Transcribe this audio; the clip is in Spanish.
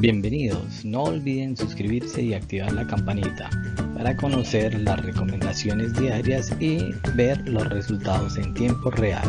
Bienvenidos, no olviden suscribirse y activar la campanita para conocer las recomendaciones diarias y ver los resultados en tiempo real.